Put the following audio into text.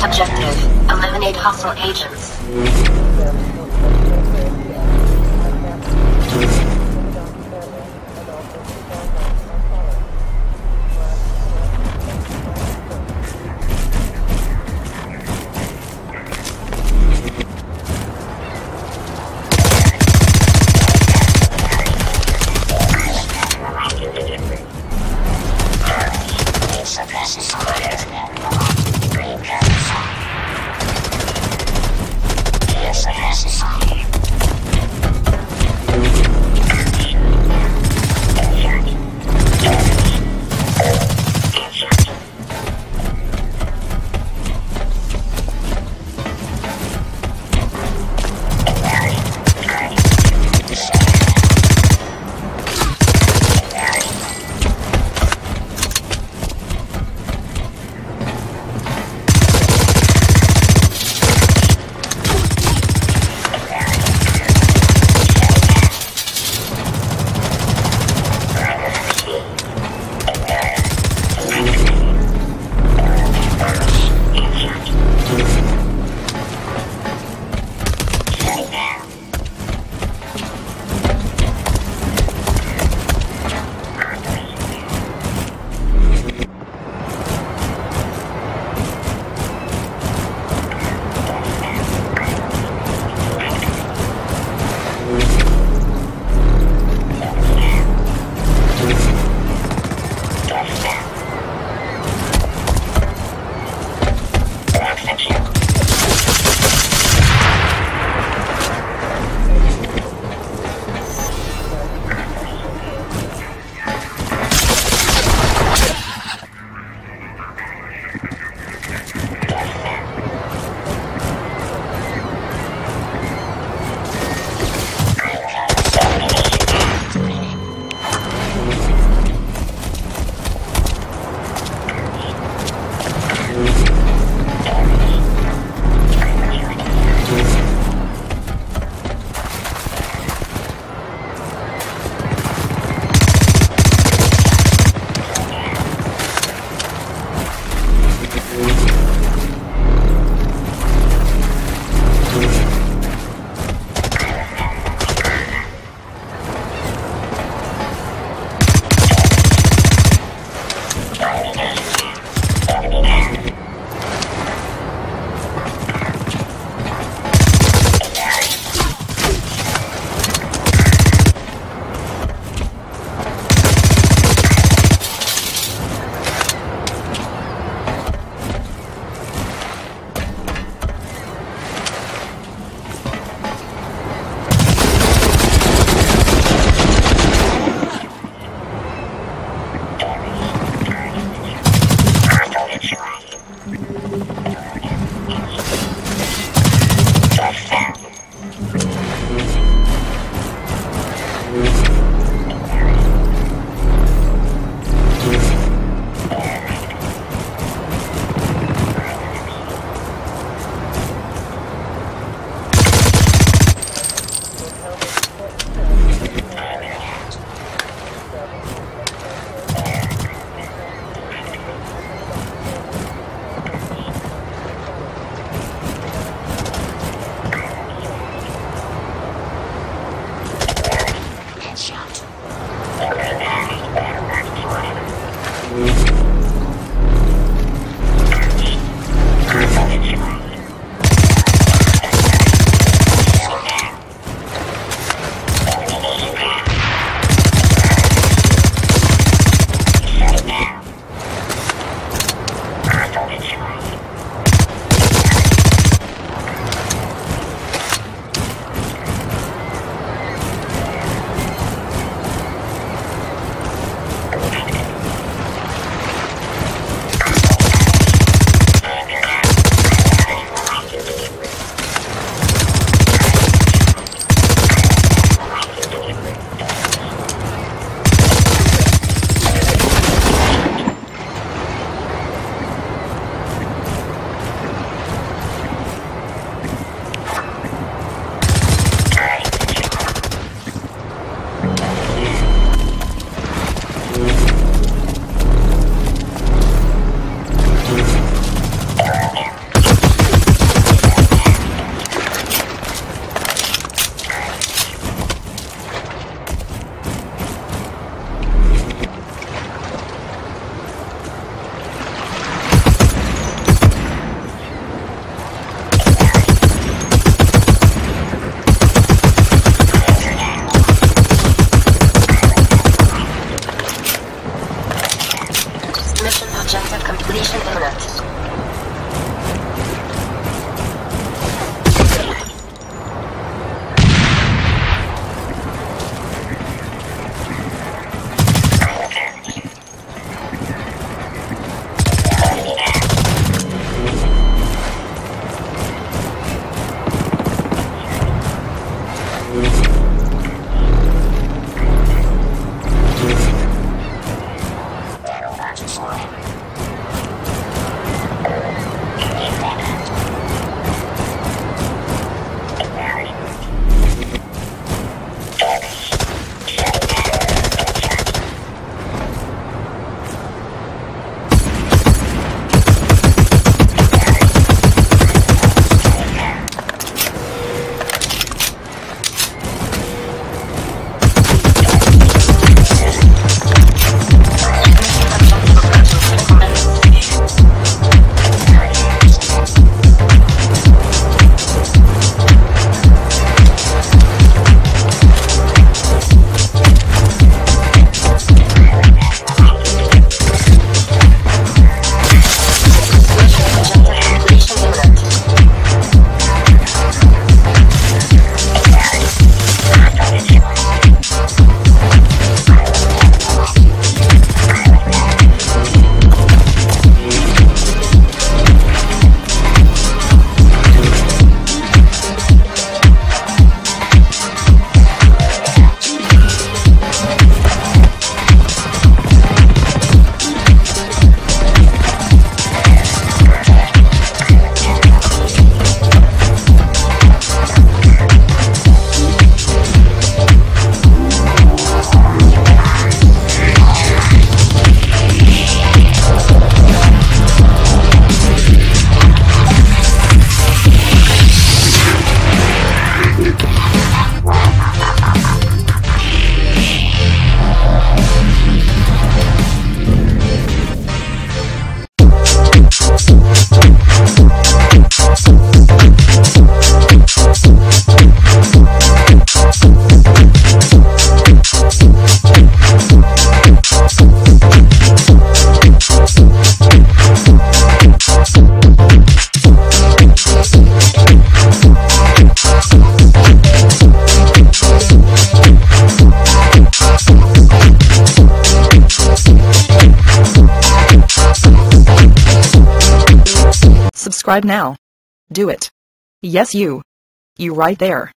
Objective, eliminate hostile agents. Yes, I have to sign. Subscribe now. Do it. Yes, you. You right there.